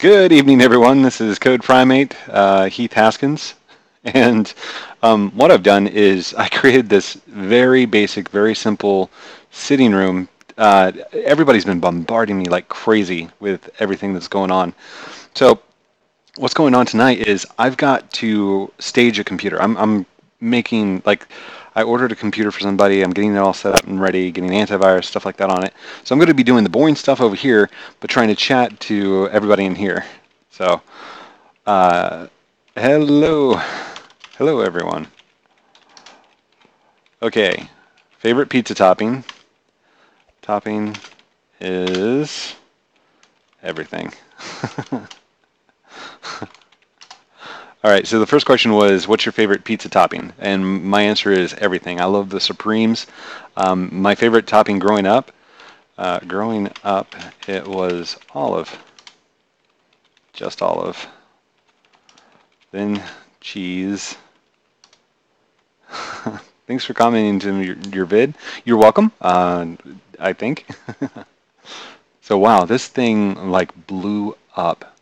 Good evening, everyone. This is Code Primate, Heath Haskins, and what I've done is I created this very basic, very simple sitting room. Everybody's been bombarding me like crazy with everything that's going on. So what's going on tonight is I've got to stage a computer. I'm making, like, I ordered a computer for somebody. I'm getting it all set up and ready, getting antivirus, stuff like that on it. So I'm going to be doing the boring stuff over here, but trying to chat to everybody in here. So, hello everyone. Okay, favorite pizza topping. Topping is everything. All right, so the first question was, what's your favorite pizza topping? And my answer is everything. I love the Supremes. My favorite topping growing up, it was olive. Just olive. Then cheese. Thanks for commenting to your vid. You're welcome, I think. So, wow, this thing, like, blew up.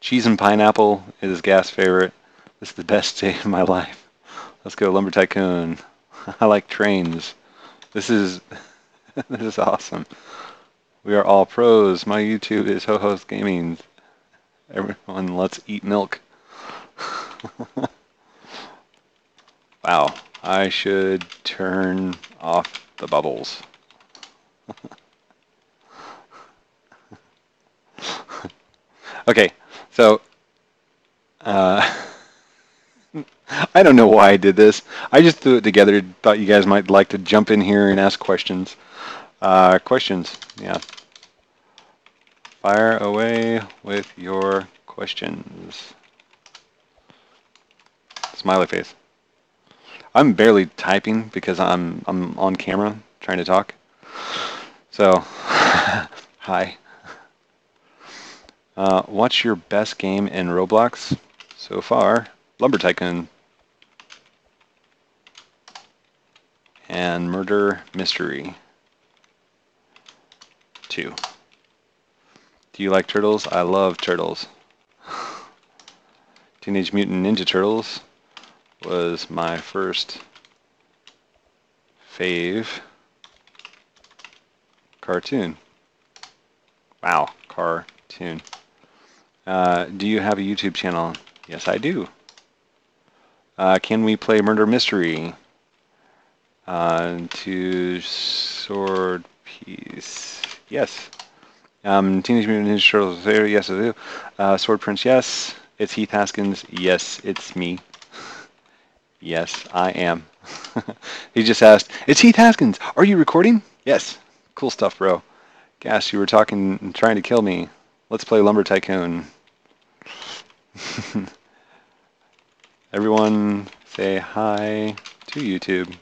Cheese and pineapple is Gas's favorite. This is the best day of my life. Let's go, Lumber Tycoon. I like trains. This is awesome. We are all pros. My YouTube is Hohosgaming. Everyone, let's eat milk. Wow, I should turn off the bubbles. Okay. So, I don't know why I did this. I just threw it together, thought you guys might like to jump in here and ask questions. Yeah. Fire away with your questions. Smiley face. I'm barely typing because I'm on camera trying to talk. So, hi. What's your best game in Roblox so far? Lumber Tycoon. And Murder Mystery 2. Do you like turtles? I love turtles. Teenage Mutant Ninja Turtles was my first fave cartoon. Wow, cartoon. Do you have a YouTube channel? Yes, I do. Can we play Murder Mystery? To Sword Piece. Yes. Teenage Mutant Ninja Turtles there. Yes, I do. Sword Prince. Yes. It's Heath Haskins. Yes, it's me. Yes, I am. He just asked, it's Heath Haskins. Are you recording? Yes. Cool stuff, bro. Gas, you were talking and trying to kill me. Let's play Lumber Tycoon. Everyone say hi to YouTube.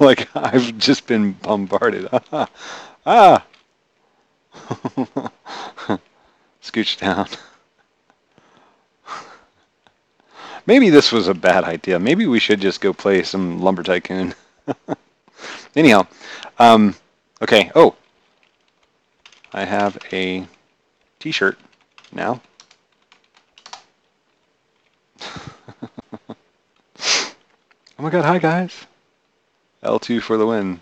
Like, I've just been bombarded. Ah! Scooch down. Maybe this was a bad idea. Maybe we should just go play some Lumber Tycoon. Anyhow, okay, oh, I have a t-shirt now. Oh my god, hi guys. L2 for the win.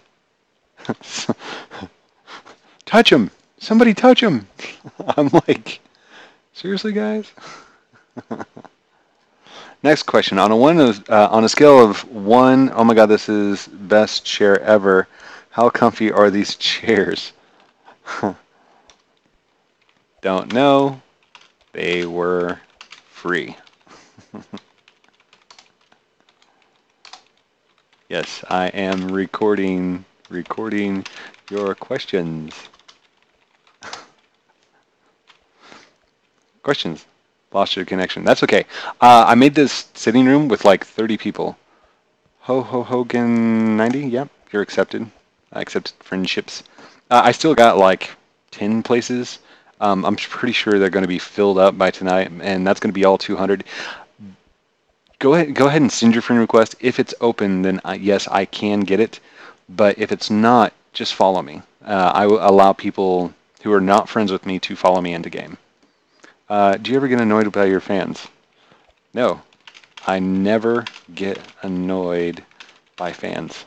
Touch him. Somebody touch him. I'm like, seriously guys? Next question. On a scale of 1, oh my god, this is best chair ever. How comfy are these chairs? Don't know. They were free. Yes, I am recording your questions. Questions. Lost your connection. That's okay. I made this sitting room with like 30 people. Hogan 90. Yep, you're accepted. I accepted friendships. I still got like 10 places. I'm pretty sure they're going to be filled up by tonight, and that's going to be all 200. Go ahead and send your friend request. If it's open, then yes, I can get it. But if it's not, just follow me. I will allow people who are not friends with me to follow me into game. Do you ever get annoyed by your fans? No, I never get annoyed by fans.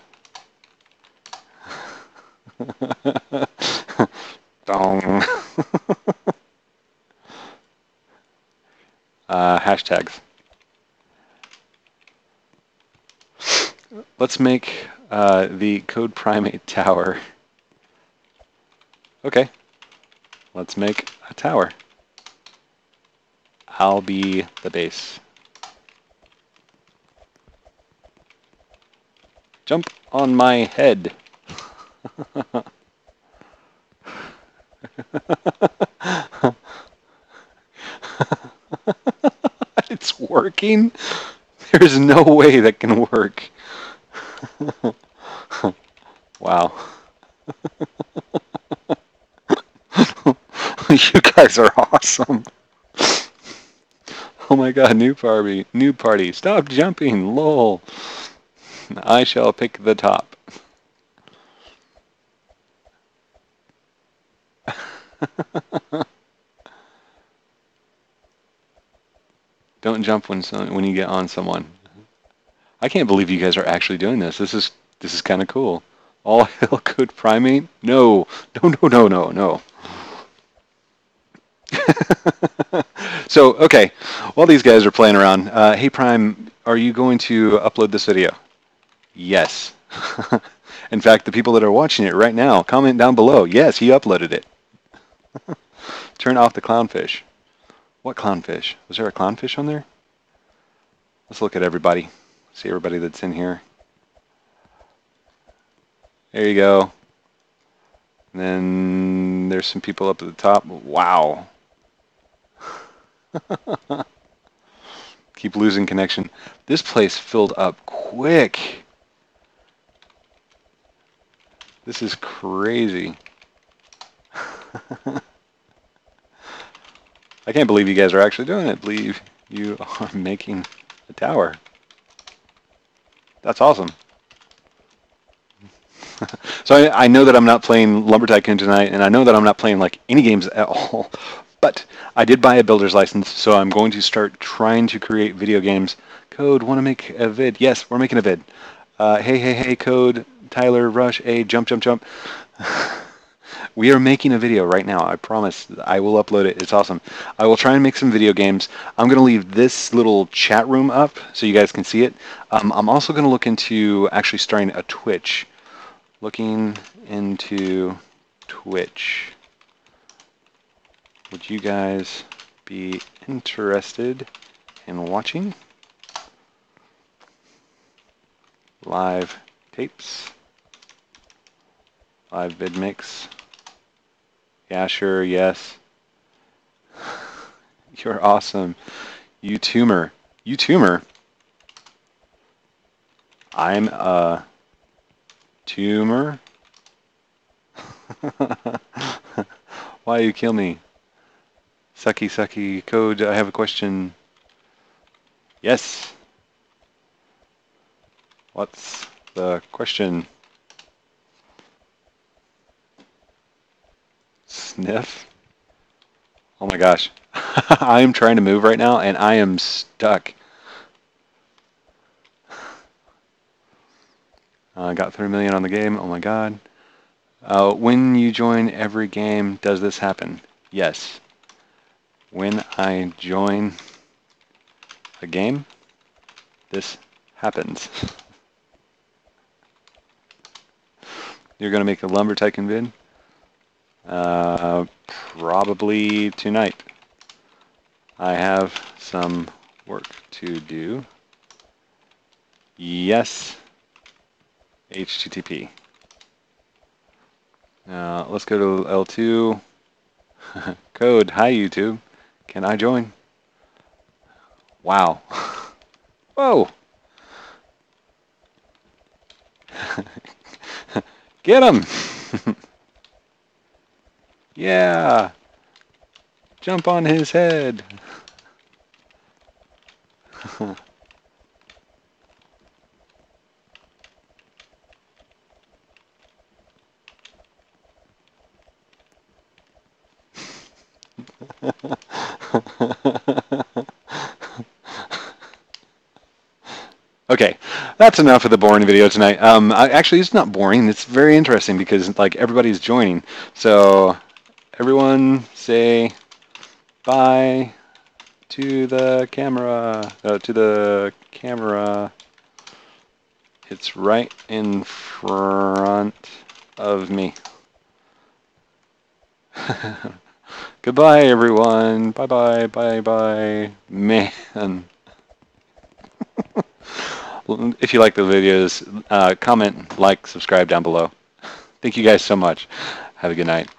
Dong. Hashtags. Let's make the Code Primate tower. Okay, let's make a tower. I'll be the base. Jump on my head. It's working? There's no way that can work. Wow. You guys are awesome. Oh my god, new party. Stop jumping, lol. I shall pick the top. Don't jump when you get on someone. I can't believe you guys are actually doing this. This is kind of cool. All hail Code Primate? No. So, okay, while these guys are playing around, hey Prime, are you going to upload this video? Yes. In fact, the people that are watching it right now, comment down below. Yes, he uploaded it. Turn off the clownfish. What clownfish? Was there a clownfish on there? Let's look at everybody. See everybody that's in here. There you go. And then there's some people up at the top. Wow. Keep losing connection. This place filled up quick. This is crazy. I can't believe you guys are actually doing it. I believe you are making a tower. That's awesome. So I know that I'm not playing Lumber Tycoon tonight, and I know that I'm not playing like any games at all. But I did buy a builder's license, so I'm going to start trying to create video games. Code, want to make a vid? Yes, we're making a vid. Hey, Code, Tyler, Rush, A, jump. We are making a video right now. I promise. I will upload it. It's awesome. I will try and make some video games. I'm going to leave this little chat room up so you guys can see it. I'm also going to look into actually starting a Twitch. Looking into Twitch. Would you guys be interested in watching live tapes? Live vid mix? Yeah, sure, yes. You're awesome. You tumor. I'm a tumor? Why you kill me? Sucky, Code, I have a question. Yes. What's the question? Sniff? Oh my gosh. I am trying to move right now and I am stuck. I got 3 million on the game. Oh my god. When you join every game, does this happen? Yes. When I join a game, this happens. You're going to make a Lumber Tycoon vid? Probably tonight. I have some work to do. Yes. HTTP. Let's go to L2. Code, hi YouTube. Can I join? Wow. Whoa. Get him. Yeah. Jump on his head. Okay, that's enough of the boring video tonight. Actually, it's not boring. It's very interesting because like everybody's joining. So everyone say bye to the camera. It's right in front of me. Goodbye, everyone. Bye-bye, bye-bye. Man. If you like the videos, comment, like, subscribe down below. Thank you guys so much. Have a good night.